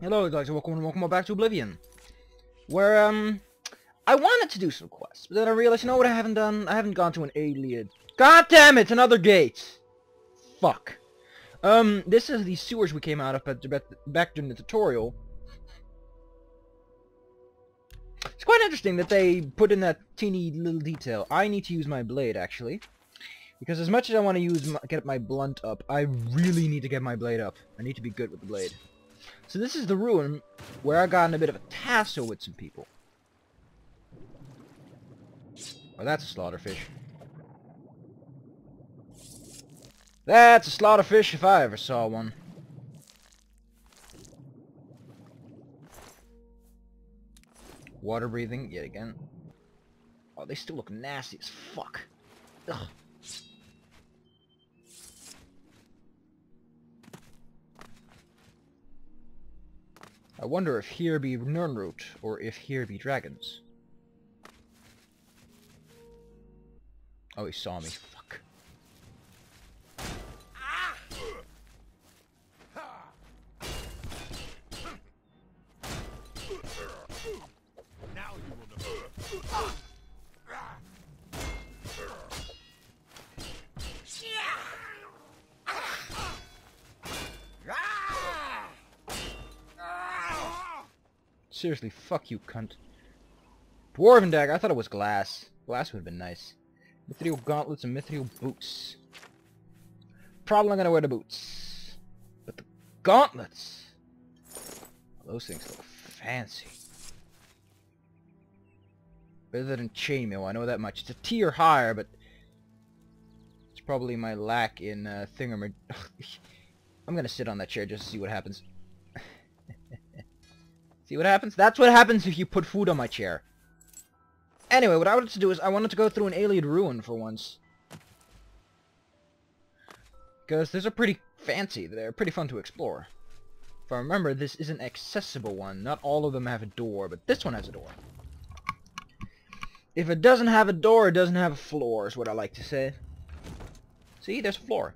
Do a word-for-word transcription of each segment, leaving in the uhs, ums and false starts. Hello, guys. Welcome and welcome back to Oblivion, where um, I wanted to do some quests, but then I realized, you know what? I haven't done. I haven't gone to an Ayleid. God damn it! Another gate. Fuck. Um, this is the sewers we came out of at the, back during the tutorial. It's quite interesting that they put in that teeny little detail. I need to use my blade actually, because as much as I want to use my, get my blunt up, I really need to get my blade up. I need to be good with the blade. So this is the ruin where I got in a bit of a tassel with some people. Oh, that's a slaughterfish. That's a slaughterfish if I ever saw one. Water breathing yet again. Oh, they still look nasty as fuck. Ugh. I wonder if here be Nirnroot, or if here be dragons. Oh, he saw me. Fuck. Now you will know. Seriously, fuck you, cunt. Dwarven dagger, I thought it was glass. Glass would have been nice. Mithril gauntlets and mithril boots. Probably not gonna wear the boots. But the gauntlets! Those things look fancy. Better than chainmail, I know that much. It's a tier higher, but... it's probably my lack in uh, thingamer... I'm gonna sit on that chair just to see what happens. See what happens? That's what happens if you put food on my chair. Anyway, what I wanted to do is I wanted to go through an Ayleid ruin for once. Because these are pretty fancy. They're pretty fun to explore. If I remember, this is an accessible one. Not all of them have a door, but this one has a door. If it doesn't have a door, it doesn't have a floor, is what I like to say. See, there's a floor.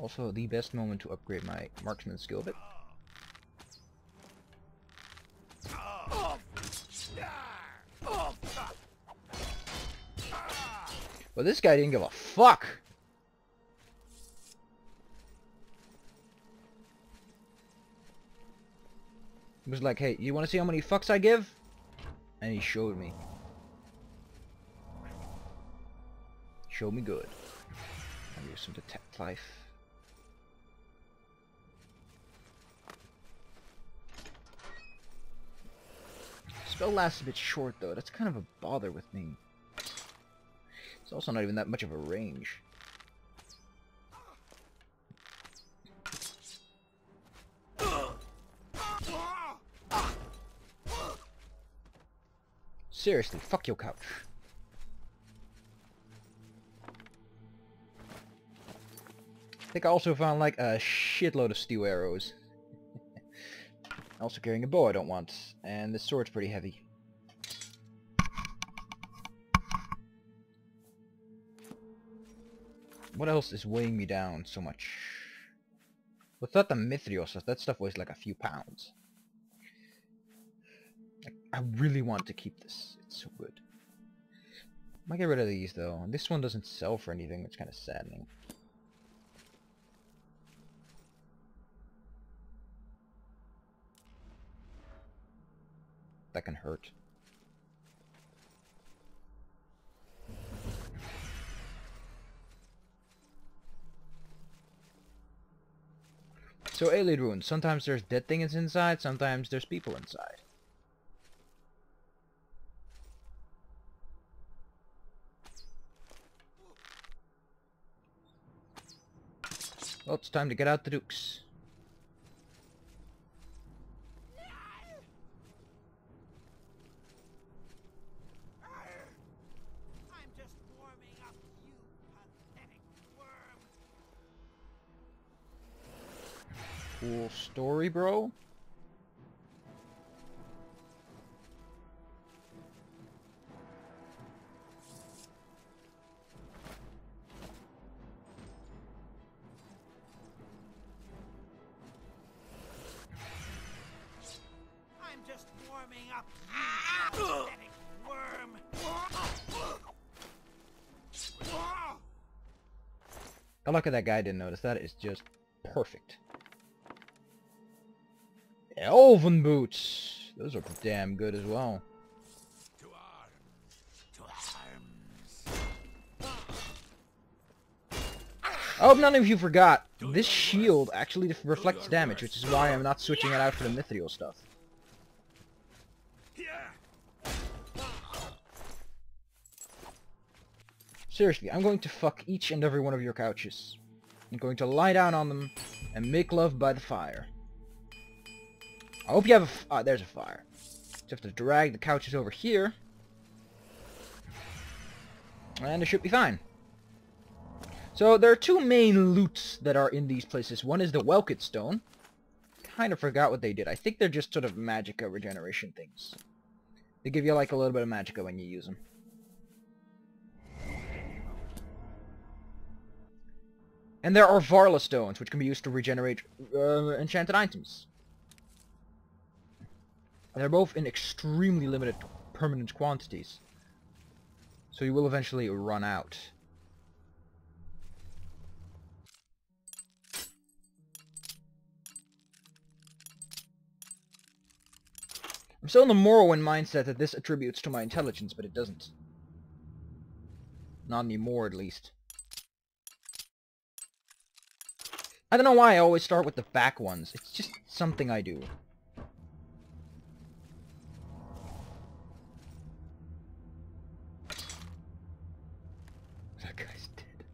Also, the best moment to upgrade my marksman skill bit. Well, this guy didn't give a fuck! He was like, hey, you wanna see how many fucks I give? And he showed me. Showed me good. I'll use some detect life. Spell lasts a bit short though, that's kind of a bother with me. It's also not even that much of a range. Seriously, fuck your couch. I think I also found like a shitload of steel arrows. Also carrying a bow I don't want, and this sword's pretty heavy. What else is weighing me down so much? Without the mithril stuff, that stuff weighs like a few pounds. I really want to keep this, it's so good. I might get rid of these though, this one doesn't sell for anything, which is kind of saddening. That can hurt. So Ayleid ruins. Sometimes there's dead things inside, sometimes there's people inside. Well, it's time to get out the dukes. Cool story, bro. How lucky that guy didn't notice. That is just perfect. Elven boots. Those are damn good as well. To arms. To arms. I hope none of you forgot. This shield actually reflects damage, which is why I'm not switching it out for the Mithril stuff. Seriously, I'm going to fuck each and every one of your couches. I'm going to lie down on them and make love by the fire. I hope you have a... F ah, there's a fire. Just have to drag the couches over here. And it should be fine. So there are two main loots that are in these places. One is the Welkynd Stone. Kind of forgot what they did. I think they're just sort of magicka regeneration things. They give you like a little bit of magicka when you use them. And there are Varla Stones, which can be used to regenerate uh, enchanted items. And they're both in extremely limited permanent quantities, so you will eventually run out. I'm still in the Morrowind mindset that this attributes to my intelligence, but it doesn't. Not anymore, at least. I don't know why I always start with the back ones. It's just something I do. That guy's dead.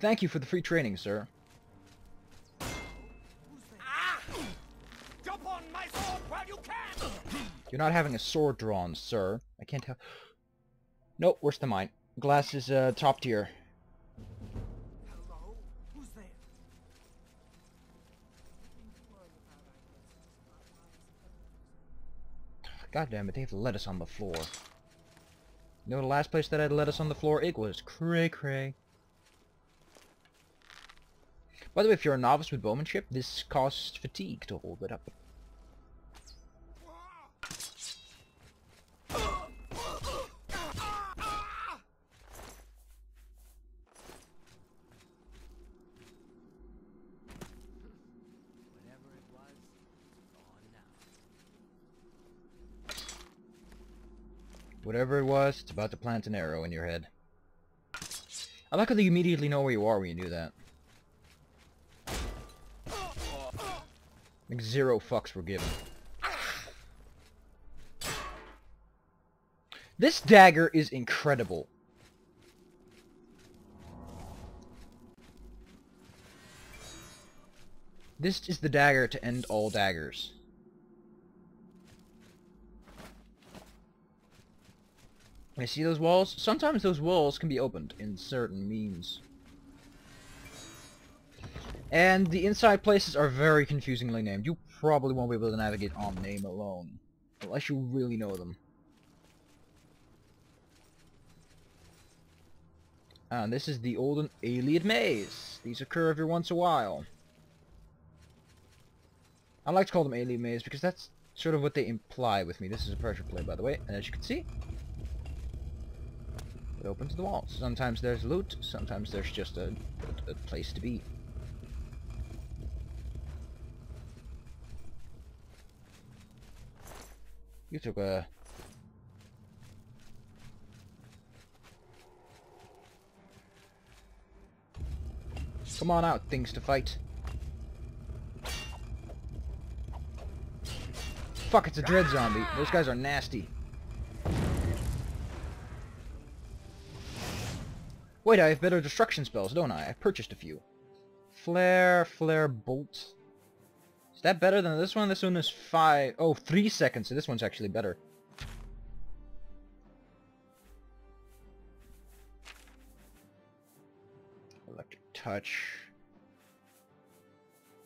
Thank you for the free training, sir. You're not having a sword drawn, sir. I can't tell. Nope, worse than mine. Glass is uh, top tier. Hello? Who's there? God damn it! They have lettuce on the floor. You know the last place that had lettuce on the floor? It was cray cray. By the way, if you're a novice with bowmanship, this costs fatigue to hold it up. Whatever it was, it's about to plant an arrow in your head. I like how you immediately know where you are when you do that. Like zero fucks were given. This dagger is incredible. This is the dagger to end all daggers. You see those walls? Sometimes those walls can be opened in certain means. And the inside places are very confusingly named. You probably won't be able to navigate on name alone. Unless you really know them. And this is the olden Ayleid maze. These occur every once in a while. I like to call them Ayleid maze because that's sort of what they imply with me. This is a pressure play, by the way, and as you can see, it opens the walls. Sometimes there's loot, sometimes there's just a, a, a place to be. You took a... Come on out, things to fight. Fuck, it's a Dread Zombie. Those guys are nasty. Wait, I have better destruction spells, don't I? I purchased a few. Flare, flare, bolt. Is that better than this one? This one is five... Oh, three seconds, so this one's actually better. Electric touch.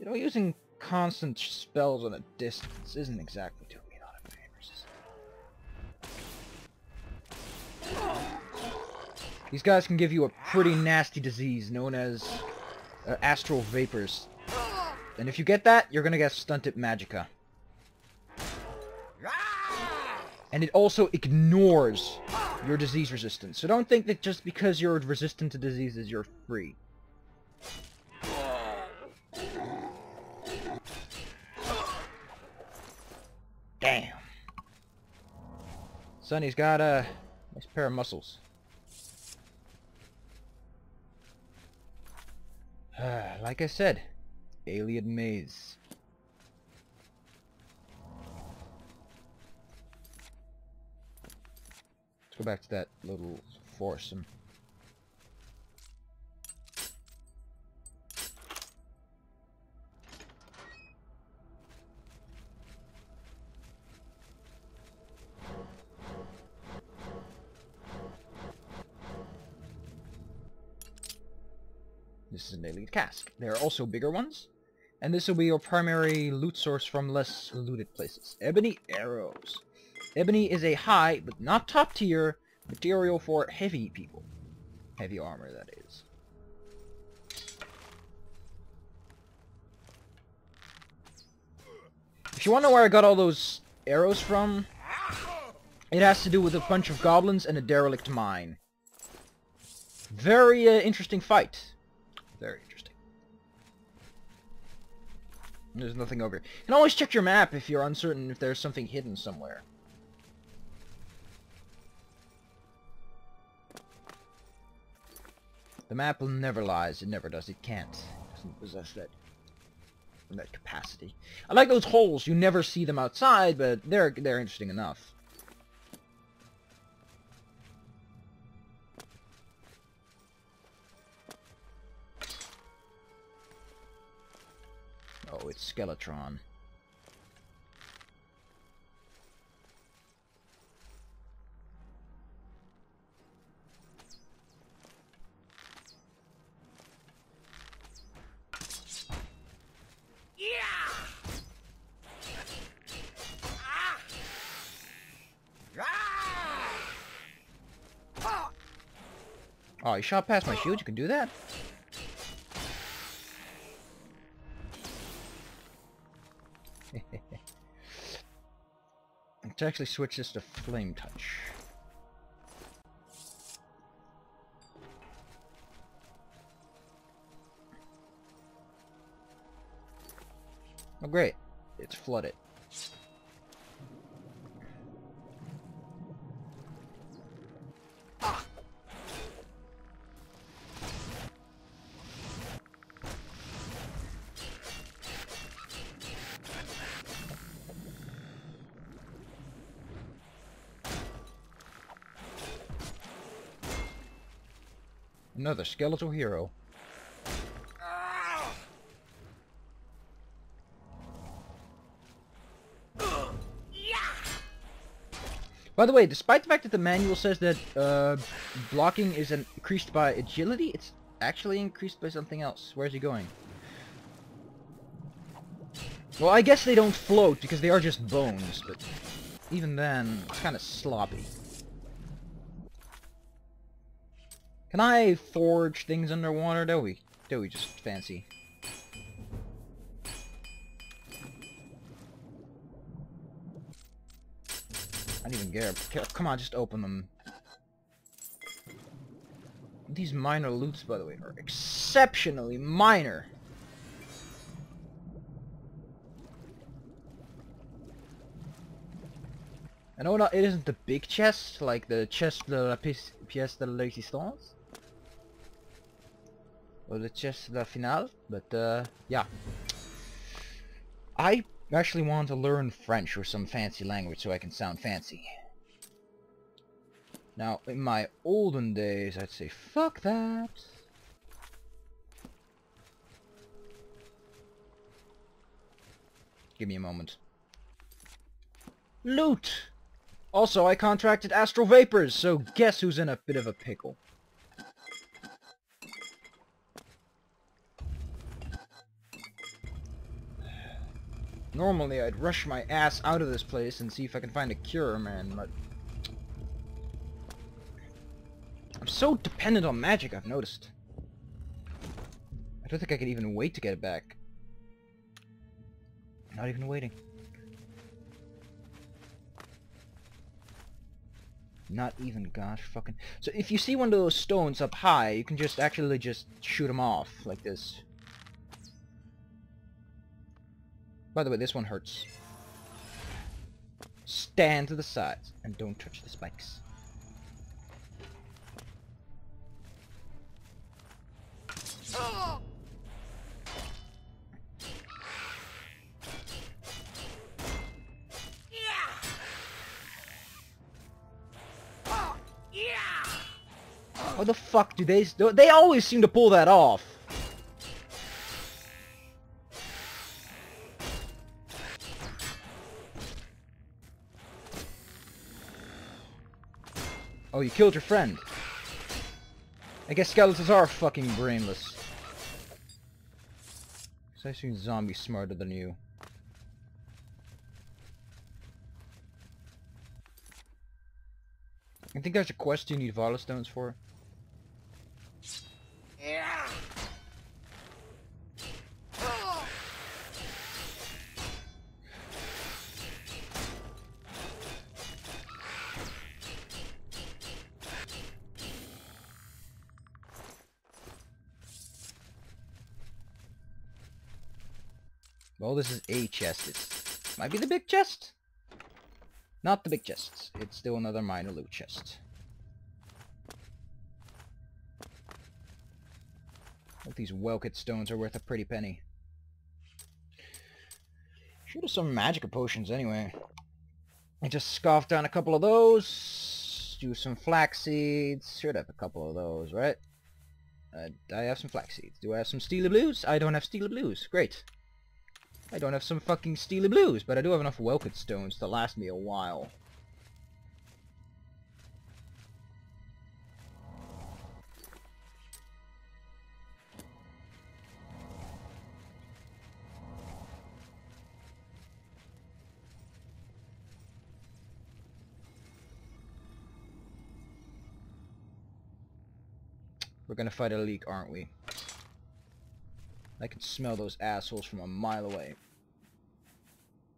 You know, using constant spells on a distance isn't exactly doing me a lot of favors, is it? Oh. These guys can give you a pretty nasty disease known as uh, astral vapors. And if you get that, you're gonna get stunted magicka. And it also ignores your disease resistance. So don't think that just because you're resistant to diseases, you're free. Damn. Sonny's got a nice pair of muscles. Uh, like I said, alien maze. Let's go back to that little foursome. This is an Ayleid cask. There are also bigger ones. And this will be your primary loot source from less looted places. Ebony arrows. Ebony is a high, but not top tier, material for heavy people. Heavy armor, that is. If you want to know where I got all those arrows from, it has to do with a bunch of goblins and a derelict mine. Very uh, interesting fight. Very interesting. There's nothing over here. And always check your map if you're uncertain if there's something hidden somewhere. The map never lies. It never does. It can't. It doesn't possess that, that capacity. I like those holes. You never see them outside, but they're they're interesting enough. Oh, it's Skeletron. Yeah. Ah. Ah. Oh, you shot past my shield? You can do that? Let's actually switch this to flame touch. Oh great, it's flooded. Ah. Another skeletal hero. By the way, despite the fact that the manual says that uh, blocking is increased by agility, it's actually increased by something else. Where's he going? Well, I guess they don't float because they are just bones, but even then, it's kind of sloppy. Can I forge things underwater? Do we? Do we just fancy? I don't even care. Come on, just open them. These minor loots, by the way, are exceptionally minor. I know not, it isn't the big chest, like the chest de la pièce de résistance. Or the chest de la finale, but uh, yeah. I... I actually want to learn French or some fancy language so I can sound fancy. Now, in my olden days, I'd say, fuck that. Give me a moment. Loot! Also, I contracted Astral Vapors, so guess who's in a bit of a pickle. Normally, I'd rush my ass out of this place and see if I can find a cure, man, but... I'm so dependent on magic, I've noticed. I don't think I can even wait to get it back. Not even waiting. Not even, gosh, fucking... So if you see one of those stones up high, you can just actually just shoot them off, like this. By the way, this one hurts. Stand to the sides, and don't touch the spikes. Oh! How the fuck do they... They always seem to pull that off. Oh, you killed your friend. I guess skeletons are fucking brainless. So I've seen zombies smarter than you. I think there's a quest you need Varla Stones for. Well, this is a chest. It might be the big chest. Not the big chests. It's still another minor loot chest. Hope these Welkynd Stones are worth a pretty penny. Should have some magic potions anyway. I just scoffed down a couple of those. Do some flax seeds. Should have a couple of those, right? Uh, I have some flax seeds. Do I have some steely blues? I don't have steely blues. Great. I don't have some fucking steely blues, but I do have enough Welkynd Stones to last me a while. We're gonna fight a leak, aren't we? I can smell those assholes from a mile away.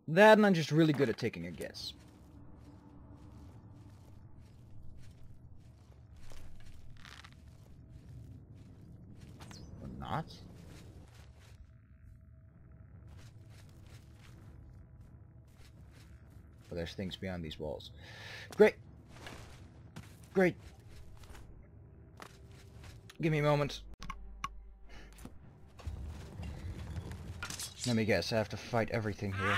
That, and I'm just really good at taking a guess. Or not? But there's things beyond these walls. Great! Great! Give me a moment. Let me guess, I have to fight everything here.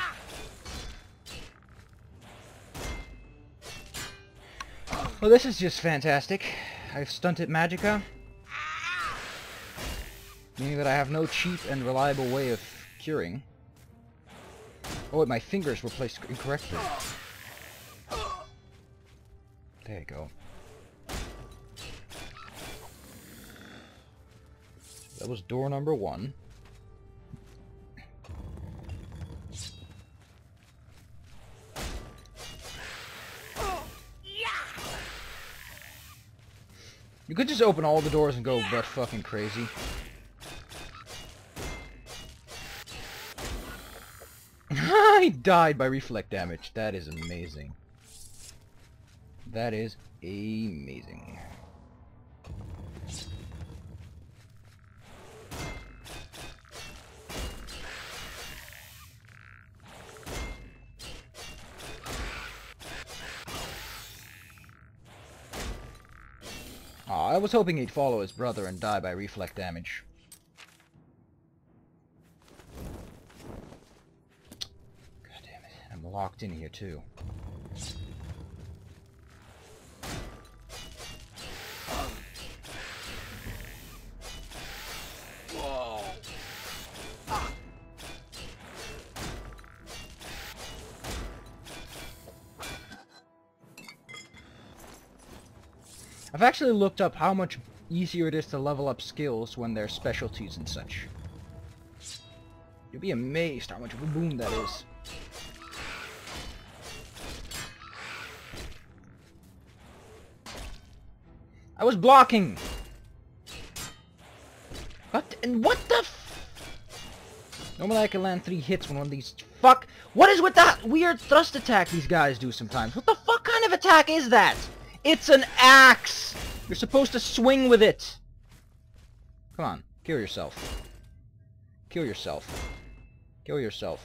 Well, this is just fantastic. I've stunted magicka, meaning that I have no cheap and reliable way of curing. Oh wait, my fingers were placed incorrectly. There you go. That was door number one. You could just open all the doors and go butt fucking crazy. I died by reflect damage. That is amazing. That is amazing. Aw, I was hoping he'd follow his brother and die by reflect damage. God damn it, I'm locked in here too. I've actually looked up how much easier it is to level up skills when they're specialties and such. You'll be amazed how much of a boon that is. I was blocking! What? And what the f- Normally I can land three hits when one of these fuck? What is with that weird thrust attack these guys do sometimes? What the fuck kind of attack is that? It's an axe! You're supposed to swing with it! Come on, kill yourself. Kill yourself. Kill yourself.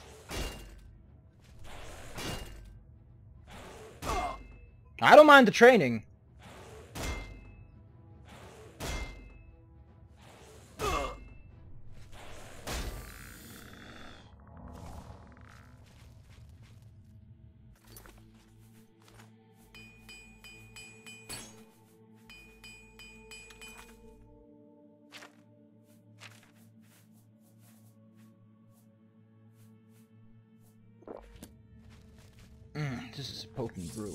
I don't mind the training. Mm, this is a potent brew.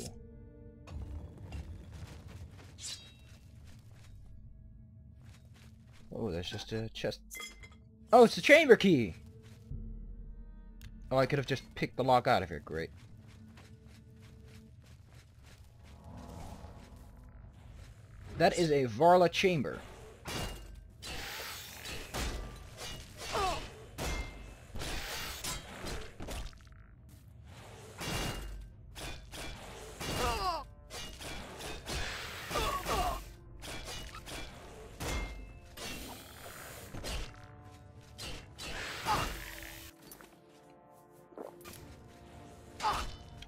Oh, there's just a chest. Oh, it's the chamber key! Oh, I could have just picked the lock out of here. Great. That is a Varla chamber.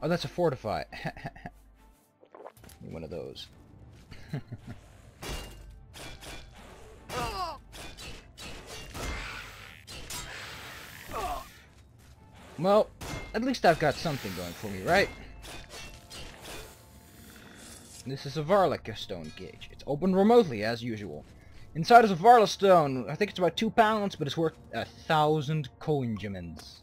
Oh, that's a fortify. One of those. Well, at least I've got something going for me, right? This is a Varla Stone gauge. It's opened remotely, as usual. Inside is a Varla Stone. I think it's about two pounds, but it's worth a thousand coinjamins.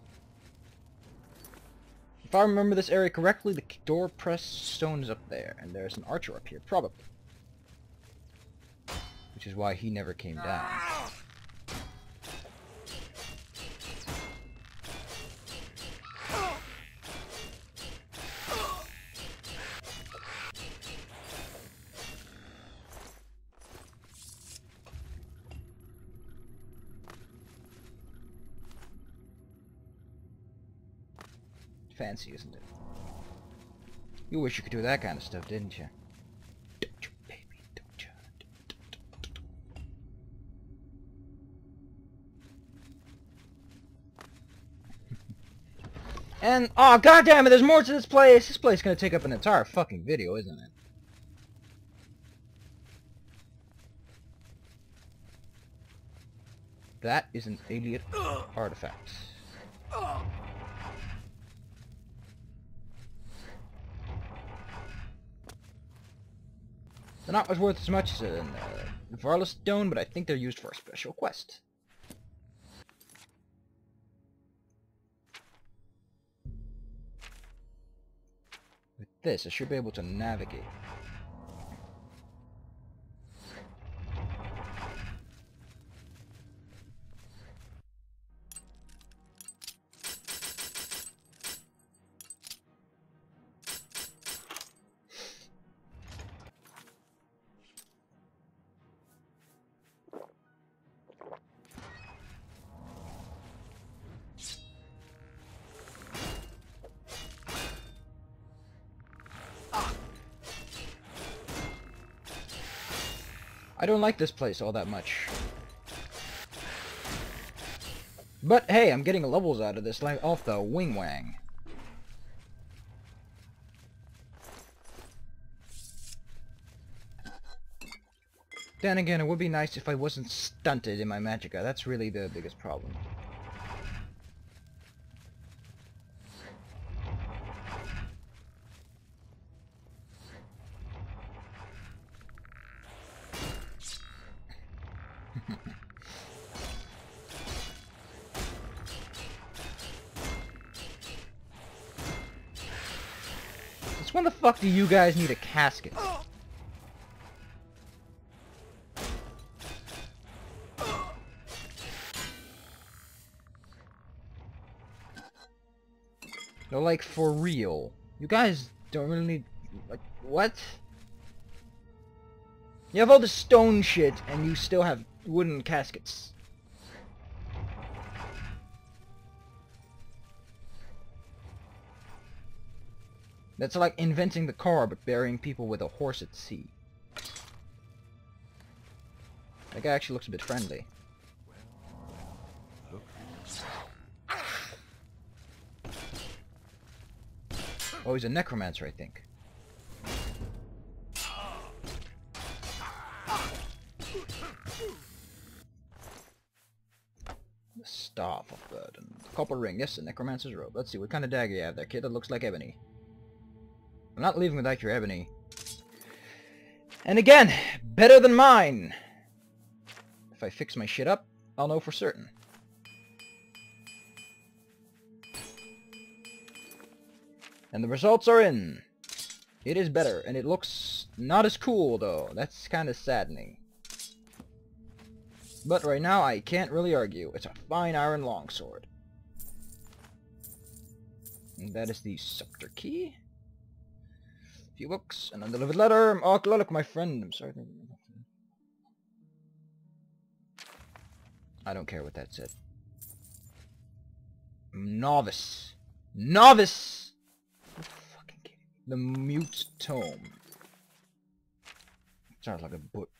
If I remember this area correctly, the door press stone is up there, and there's an archer up here, probably. Which is why he never came down. Fancy, isn't it? You wish you could do that kind of stuff, didn't you? Don't you, baby? Don't you? And oh, goddamn it! There's more to this place. This place is gonna take up an entire fucking video, isn't it? That is an idiot artifact. They're not as worth as much as in uh, the Varla Stone, but I think they're used for a special quest. With this, I should be able to navigate. I don't like this place all that much. But hey, I'm getting levels out of this, like off the wing wang. Then again, it would be nice if I wasn't stunted in my magicka. That's really the biggest problem. When the fuck do you guys need a casket? No, like, for real. You guys don't really need... like, what? You have all the stone shit, and you still have wooden caskets. That's like inventing the car, but burying people with a horse at sea. That guy actually looks a bit friendly. Oh, he's a necromancer, I think. The Staff of Burden. The copper ring. Yes, the necromancer's robe. Let's see, what kind of dagger you have there, kid? That looks like ebony. I'm not leaving without your ebony. And again, better than mine! If I fix my shit up, I'll know for certain. And the results are in. It is better, and it looks not as cool, though. That's kind of saddening. But right now, I can't really argue. It's a fine iron longsword. And that is the scepter key. A few books, an undelivered letter. Oh, look, my friend. I'm sorry. I don't care what that said. Novice. Novice! You're fucking kidding me. The Mute Tome. Sounds like a book.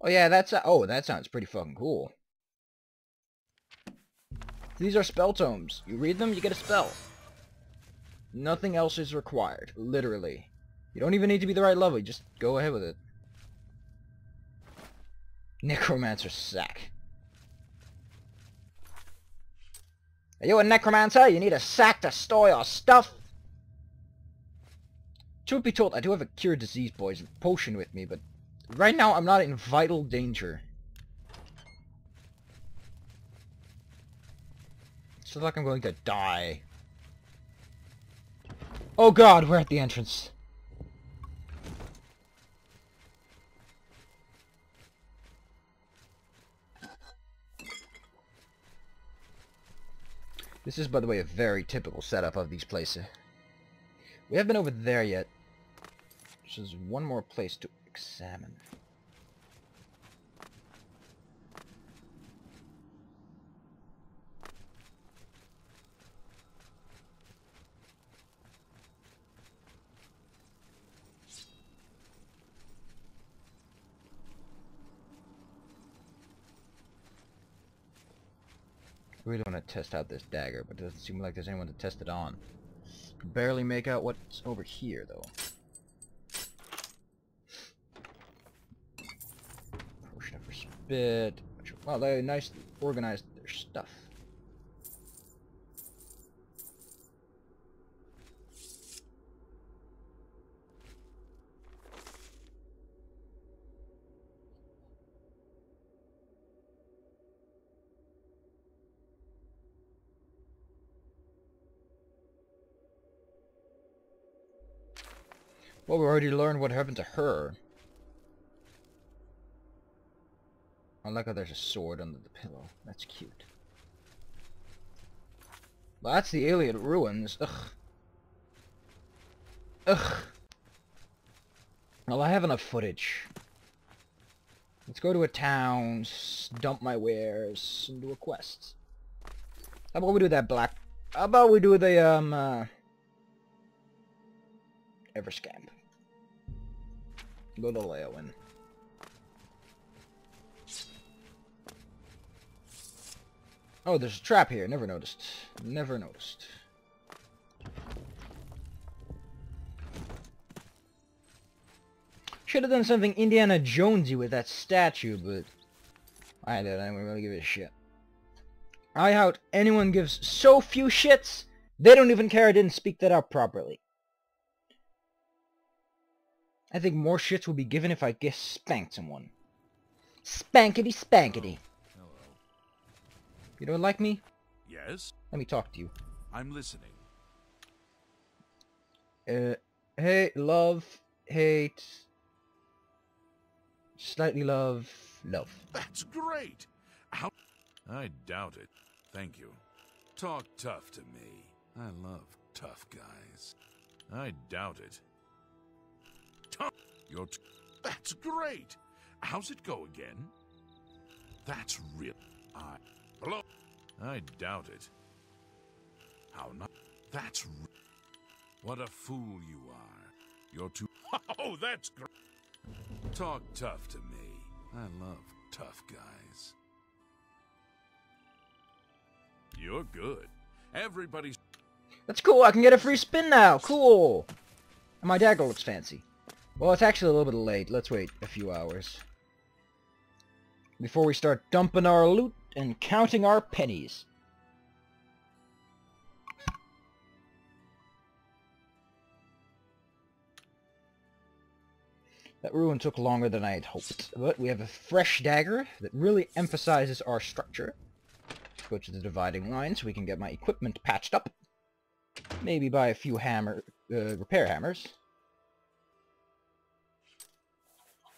Oh yeah, that's a, oh that sounds pretty fucking cool. These are spell tomes. You read them, you get a spell. Nothing else is required, literally. You don't even need to be the right level. You just go ahead with it. Necromancer sack. Are you a necromancer? You need a sack to store your stuff. Truth be told, I do have a cure disease poison potion with me, but. Right now, I'm not in vital danger. It's not like I'm going to die. Oh god, we're at the entrance. This is, by the way, a very typical setup of these places. We haven't been over there yet. There's one more place to examine. I really want to test out this dagger, but it doesn't seem like there's anyone to test it on. Can barely make out what's over here, though. Bit. Well, they nicely organized their stuff. Well, we already learned what happened to her. I like how there's a sword under the pillow. That's cute. Well, that's the Ayleid ruins. Ugh. Ugh. Well, I have enough footage. Let's go to a town, dump my wares, and do a quest. How about we do that black... How about we do the, um, uh... Everscamp. Go to Leyawiin. Oh, there's a trap here. Never noticed. Never noticed. Should have done something Indiana Jonesy with that statue, but I did. I didn't really give it a shit. I doubt anyone gives so few shits. They don't even care I didn't speak that out properly. I think more shits will be given if I guess spanked someone. Spankity spankity. You don't like me? Yes? Let me talk to you. I'm listening. Uh, hey, love, hate, slightly love, love. That's great! How- I doubt it. Thank you. Talk tough to me. I love tough guys. I doubt it. Tough. You're t- That's great! How's it go again? That's real- I- Hello? I doubt it. How not? That's... What a fool you are. You're too... Oh, that's great. Talk tough to me. I love tough guys. You're good. Everybody's... That's cool. I can get a free spin now. Cool. And my dagger looks fancy. Well, it's actually a little bit late. Let's wait a few hours before we start dumping our loot and counting our pennies. That ruin took longer than I had hoped, but we have a fresh dagger that really emphasizes our structure. Let's go to the dividing line so we can get my equipment patched up. Maybe buy a few hammer, uh, repair hammers.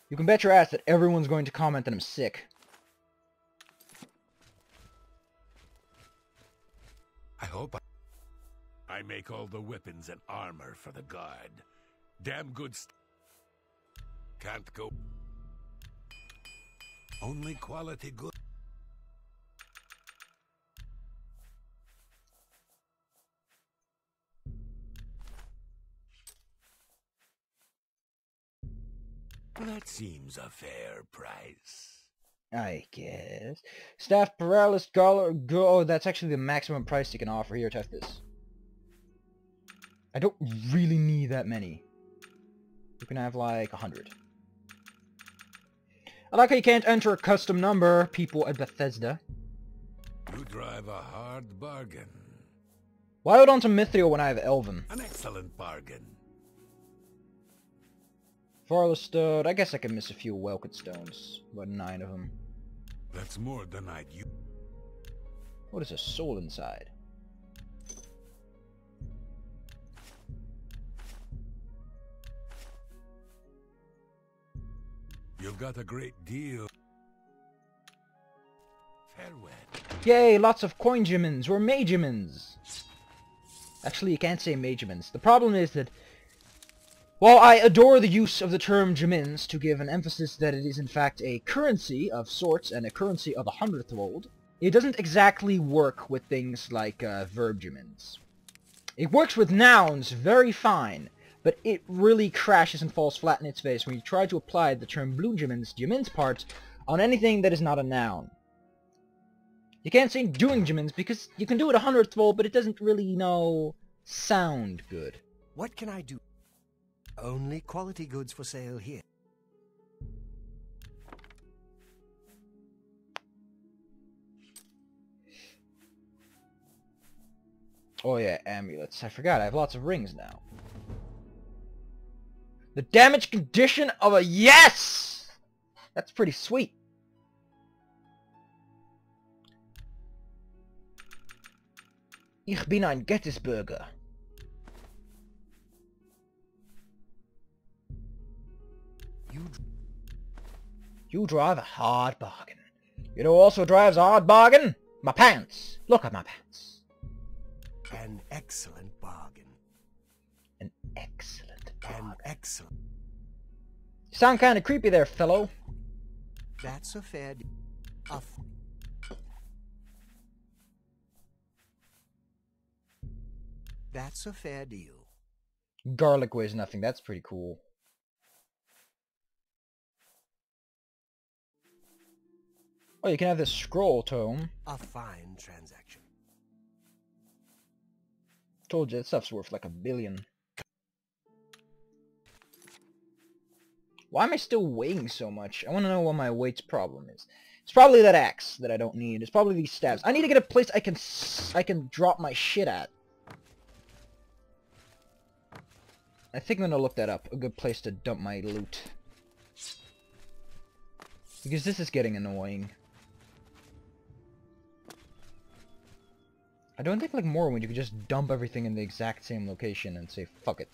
You can bet your ass that everyone's going to comment that I'm sick. I hope I, I make all the weapons and armor for the guard. Damn good stuff. Can't go. Only quality good. That seems a fair price. I guess. Staff Paralysis Gala Go. Oh, that's actually the maximum price you can offer. Here, test this. I don't really need that many. You can have like a hundred. I like how you can't enter a custom number, people at Bethesda. You drive a hard bargain. Why hold on to Mithril when I have Elven? An excellent bargain. Varla Stone. I guess I can miss a few Welkynd Stones. About nine of them. That's more than I'd use. What is a soul inside? You've got a great deal. Farewell. Yay! Lots of coin gemins or magemins. Actually, you can't say magemins. The problem is that while I adore the use of the term gemins to give an emphasis that it is in fact a currency of sorts and a currency of a hundredth of old, it doesn't exactly work with things like uh, verb gemins. It works with nouns very fine, but it really crashes and falls flat in its face when you try to apply the term blue gemins, gemins part, on anything that is not a noun. You can't say doing gemins because you can do it a hundredth of old, but it doesn't really, you know, sound good. What can I do? Only quality goods for sale here. Oh yeah, amulets. I forgot, I have lots of rings now. The damage condition of a yes! That's pretty sweet. Ich bin ein Gettysburger. You drive a hard bargain. You know who also drives a hard bargain? My pants. Look at my pants. An excellent bargain. An excellent bargain. An excellent. You sound kind of creepy there, fellow. That's a fair deal. A f That's a fair deal. Garlic weighs nothing. That's pretty cool. Oh, you can have this scroll tome. A fine transaction. Told you, that stuff's worth like a billion. Why am I still weighing so much? I want to know what my weight's problem is. It's probably that axe that I don't need. It's probably these stabs. I need to get a place I can s I can drop my shit at. I think I'm gonna look that up. A good place to dump my loot. Because this is getting annoying. I don't think like Morrowind, you could just dump everything in the exact same location and say, fuck it.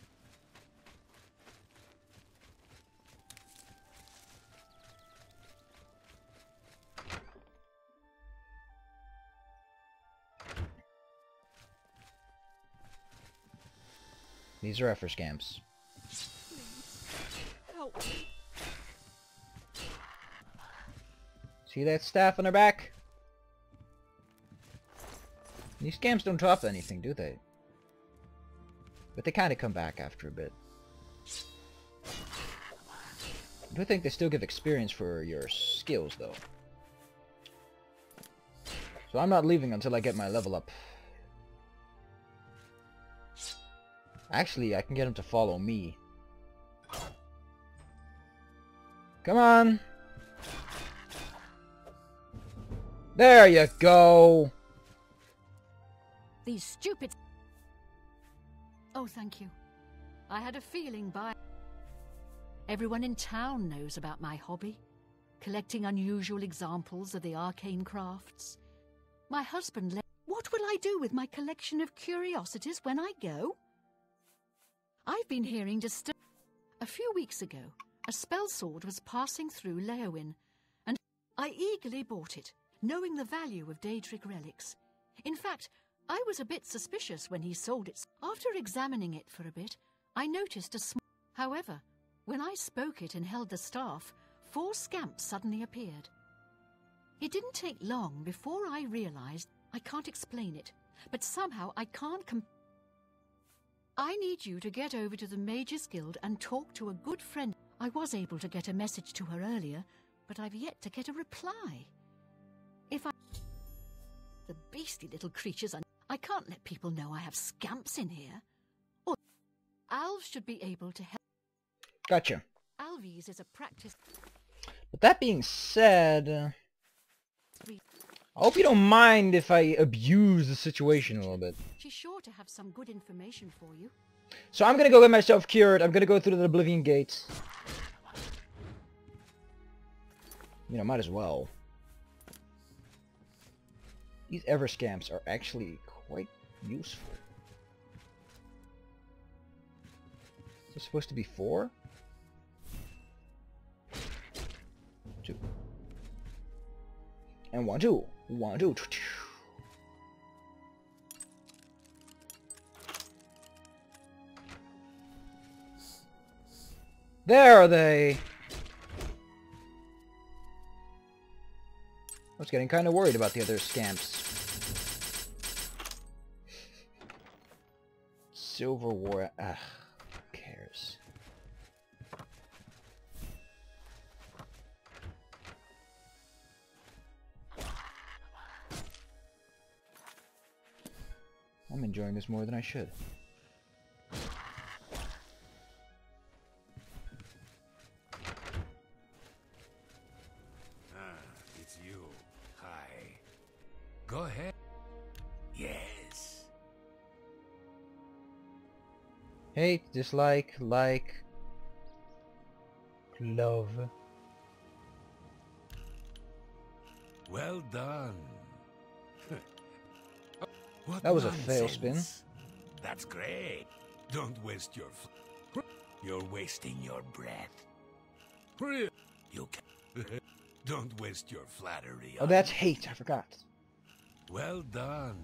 These are Everscamps. Help. See that staff on her back? These scams don't drop anything, do they? But they kind of come back after a bit. I do think they still give experience for your skills, though. So I'm not leaving until I get my level up. Actually, I can get him to follow me. Come on! There you go! These stupid... Oh, thank you. I had a feeling by... Everyone in town knows about my hobby. Collecting unusual examples of the arcane crafts. My husband le... What will I do with my collection of curiosities when I go? I've been hearing disturb... A few weeks ago, a spell sword was passing through Leyawiin, and I eagerly bought it, knowing the value of Daedric relics. In fact, I was a bit suspicious when he sold it. After examining it for a bit, I noticed a small... However, when I spoke it and held the staff, four scamps suddenly appeared. It didn't take long before I realized... I can't explain it, but somehow I can't com... I need you to get over to the Mages' Guild and talk to a good friend. I was able to get a message to her earlier, but I've yet to get a reply. If I... The beastly little creatures are... I can't let people know I have scamps in here. Or... Alves should be able to help... Gotcha. Alves is a practice... With that being said... Uh, I hope you don't mind if I abuse the situation a little bit. She's sure to have some good information for you. So I'm gonna go get myself cured. I'm gonna go through the Oblivion Gates. You know, might as well. These Everscamps are actually quite useful. Is this supposed to be four? Two. And one, two. One, two. There are they! I was getting kind of worried about the other scamps. Silver war... Ugh, who cares? I'm enjoying this more than I should. Go ahead. Yes. Hate, dislike, like, love. Well done. That was nonsense. A fail spin. That's great. Don't waste your. F You're wasting your breath. You can. Don't waste your flattery. Oh, that's hate. I forgot. Well done.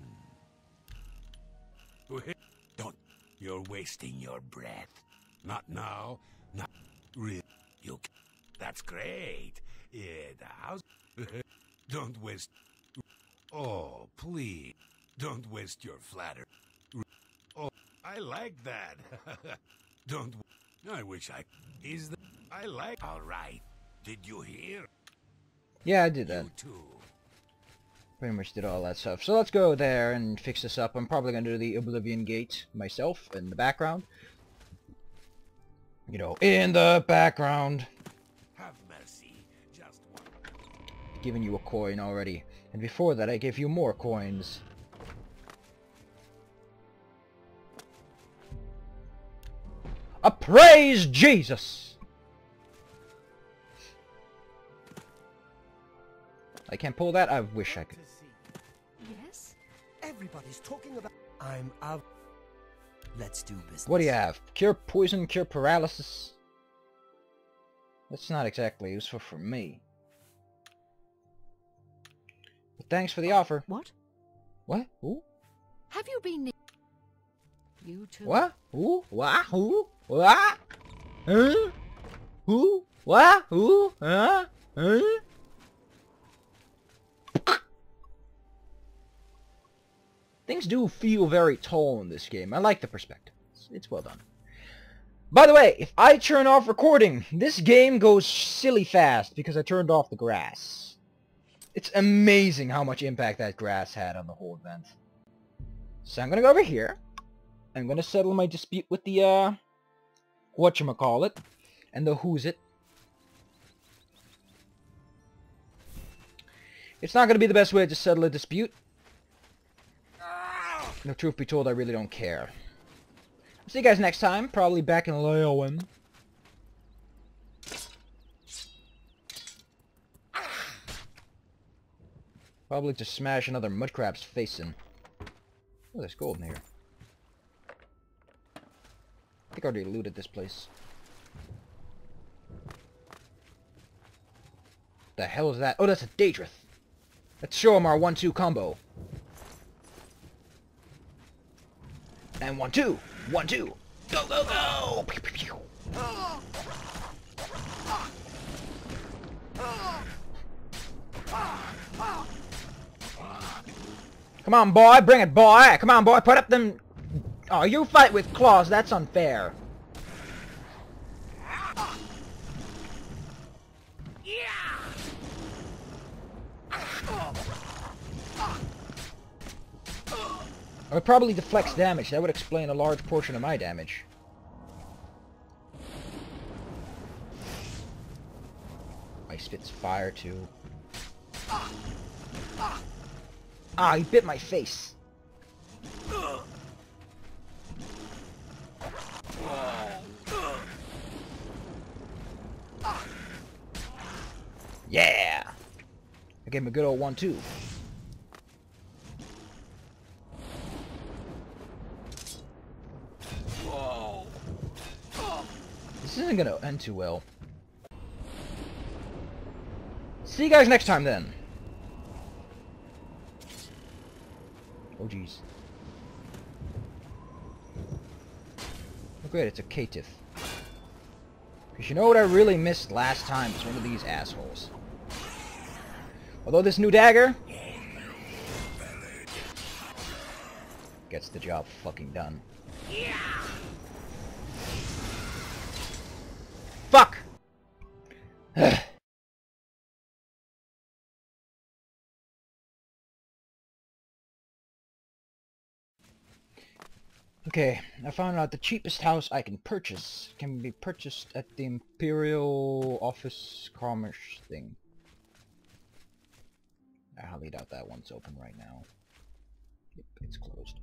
Don't. You're wasting your breath. Not now. Not really. You. That's great. Yeah, the house. Don't waste. Oh, please. Don't waste your flatter. Oh, I like that. Don't. I wish I. Is that. I like. All right. Did you hear? Yeah, I did that. You too. Pretty much did all that stuff. So let's go there and fix this up. I'm probably going to do the Oblivion Gate myself in the background. You know, in the background. Have mercy. Just one. Giving you a coin already. And before that, I gave you more coins. I praise Jesus! I can't pull that. I wish I could. Yes. Everybody's talking about. I'm out. Let's do business. What do you have? Cure poison, cure paralysis. That's not exactly useful for me. But thanks for the uh, offer. What? What? Who? Have you been? You too. What? Who? What? Who? What? Huh? Who? What? Who? Huh? Huh? Things do feel very tall in this game. I like the perspectives. it's it's well done. By the way, if I turn off recording, this game goes silly fast because I turned off the grass. It's amazing how much impact that grass had on the whole event. So I'm gonna go over here. I'm gonna settle my dispute with the uh whatchamacallit and the who's it. It's not gonna be the best way to settle a dispute. No, truth be told, I really don't care. See you guys next time, probably back in Leyawiin. Probably to smash another mudcrab's face in. Oh, there's gold in here. I think I already looted this place. The hell is that? Oh, that's a Daedroth. Let's show him our one two combo. And one, two, one, two, go, go, go! Pew, pew, pew. Come on, boy, bring it, boy! Come on, boy, put up them. Oh, you fight with claws. That's unfair. I would probably deflect damage. That would explain a large portion of my damage. I spits fire too. Ah, he bit my face. Yeah! I gave him a good old one two. This isn't gonna end too well. See you guys next time then. Oh jeez. Oh great, it's a caitiff. Because you know what I really missed last time is one of these assholes. Although this new dagger gets the job fucking done. Yeah. Fuck! Okay, I found out the cheapest house I can purchase can be purchased at the Imperial Office Commerce thing. I highly doubt that one's open right now. Yep, it's closed.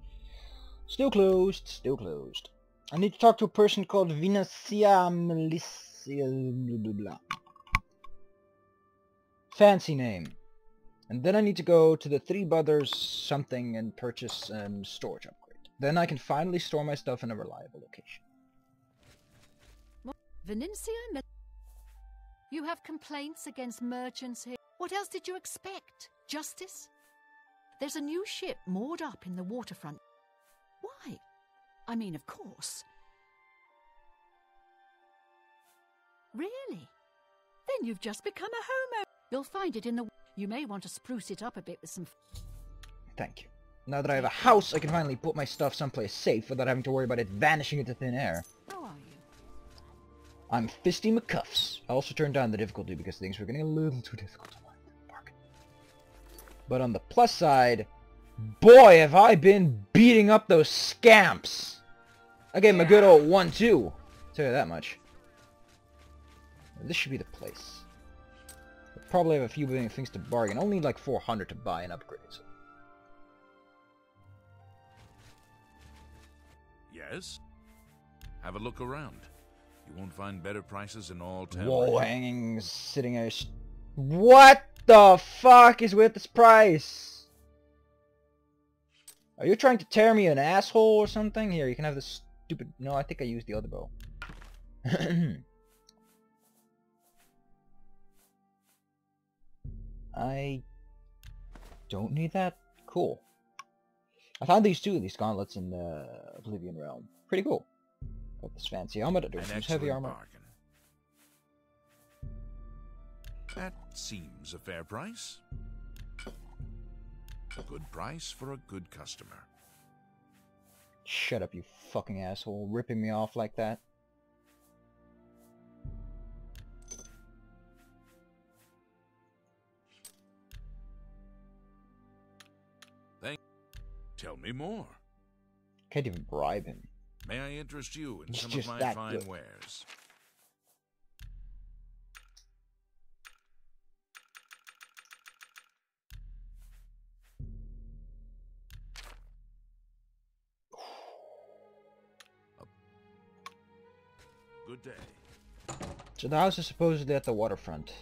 Still closed, still closed. I need to talk to a person called Vinacia Melis. Fancy name. And then I need to go to the Three Brothers something and purchase a um, storage upgrade. Then I can finally store my stuff in a reliable location. You have complaints against merchants here. What else did you expect? Justice? There's a new ship moored up in the waterfront. Why? I mean, of course. Really? Then you've just become a homo. You'll find it in the... You may want to spruce it up a bit with some... Thank you. Now that I have a house, I can finally put my stuff someplace safe without having to worry about it vanishing into thin air. How are you? I'm Fisty McCuffs. I also turned down the difficulty because things were getting a little too difficult to bargain. But on the plus side, boy, have I been beating up those scamps. I gave them a good old one two. Tell you that much. This should be the place. We'll probably have a few million things to bargain. Only like four hundred to buy and upgrade. So. Yes? Have a look around. You won't find better prices in all town. Wall hanging, sitting ash. What the fuck is with this price? Are you trying to tear me an asshole or something? Here, you can have this stupid... No, I think I used the other bow. I don't need that. Cool. I found these two, these gauntlets in the Oblivion Realm. Pretty cool. Got this fancy armor to do some heavy armor. Bargain. That seems a fair price. A good price for a good customer. Shut up, you fucking asshole, ripping me off like that. Thank you. Tell me more. Can't even bribe him. May I interest you in some of my fine wares? Good day. So the house is supposedly at the waterfront.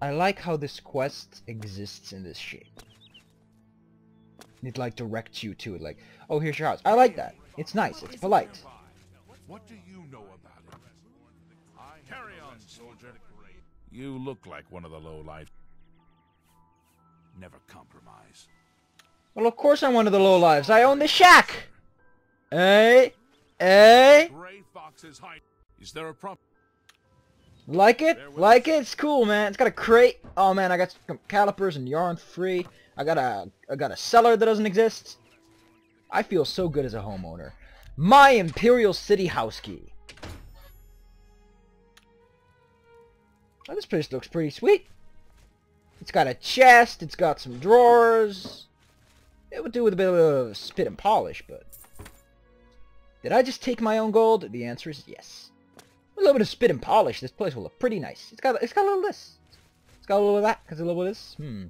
I like how this quest exists in this shape. It like directs you to it, like, oh, here's your house. I like that. It's nice. It's polite. What do you know about it? Carry on, soldier. You look like one of the lowlife. Never compromise. Well, of course I'm one of the lowlives. I own the shack. Hey, hey. Gray fox is hiding. Is there a problem? Like it? Like it? It's cool, man. It's got a crate. Oh man, I got some calipers and yarn free. I got a I got a cellar that doesn't exist. I feel so good as a homeowner. My Imperial City house key. Oh, this place looks pretty sweet. It's got a chest. It's got some drawers. It would do with a bit of spit and polish, but did I just take my own gold? The answer is yes. With a little bit of spit and polish, this place will look pretty nice. It's got it's got a little of this. It's got a little of that. Cause a little of this. Hmm.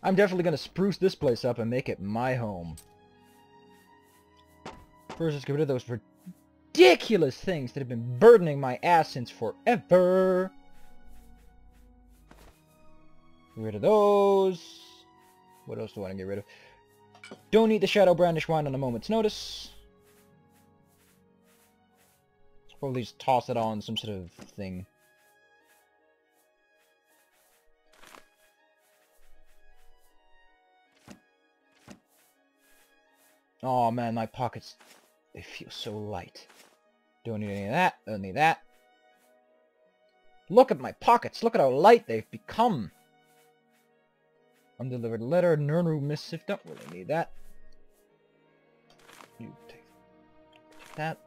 I'm definitely gonna spruce this place up and make it my home. First, let's get rid of those ridiculous things that have been burdening my ass since forever. Get rid of those. What else do I want to get rid of? Don't need the Shadow Brandish wine on a moment's notice. Let's probably just toss it on some sort of thing. Oh man, my pockets, they feel so light. Don't need any of that, don't need that. Look at my pockets, look at how light they've become. Undelivered letter, Nirnroot missive, don't really need that. You take that.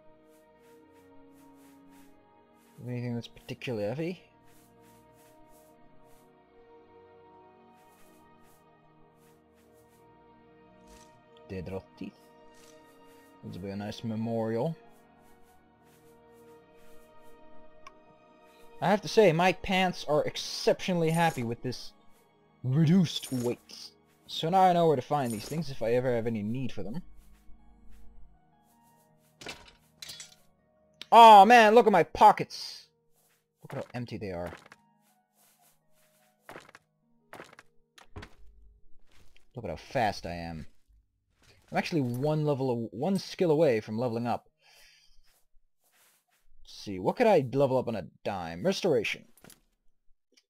Anything that's particularly heavy? Daedroth teeth. This will be a nice memorial. I have to say, my pants are exceptionally happy with this reduced weight. So now I know where to find these things if I ever have any need for them. Oh man, look at my pockets! Look at how empty they are. Look at how fast I am. I'm actually one level, one skill away from leveling up. Let's see, what could I level up on a dime? Restoration.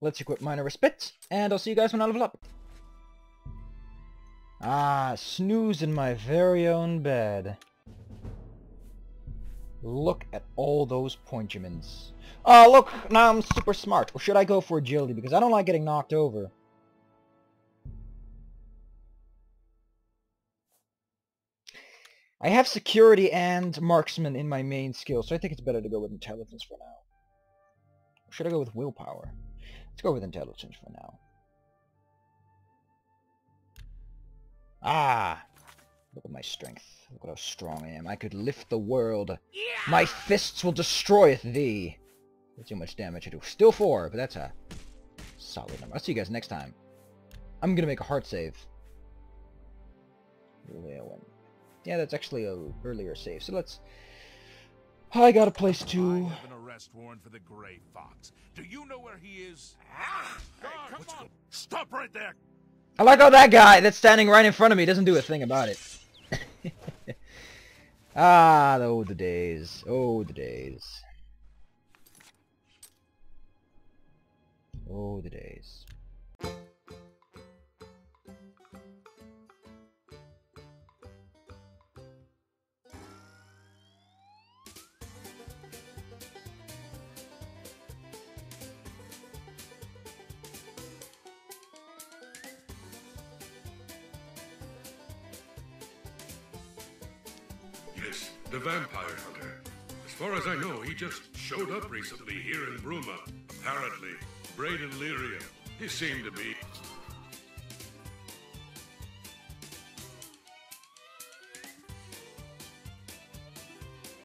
Let's equip minor respect, and I'll see you guys when I level up. Ah, snooze in my very own bed. Look at all those pointiments. Oh, look, now I'm super smart. Or should I go for agility? Because I don't like getting knocked over. I have security and marksman in my main skill, so I think it's better to go with intelligence for now. Or should I go with willpower? Let's go with intelligence for now. Ah! Look at my strength. Look at how strong I am. I could lift the world. Yeah! My fists will destroy thee! That's too much damage I do. Still four, but that's a solid number. I'll see you guys next time. I'm gonna make a heart save. Leyawiin. Yeah, that's actually a earlier save. So let's. I got a place to. I have an arrest warrant for the gray fox. Do you know where he is? Ah, hey, come on! Stop right there! I like how that guy that's standing right in front of me doesn't do a thing about it. ah, oh the days, oh the days, oh the days. The vampire hunter. As far as I know, he just showed up recently here in Bruma. Apparently, Braden Lyria. He seemed to be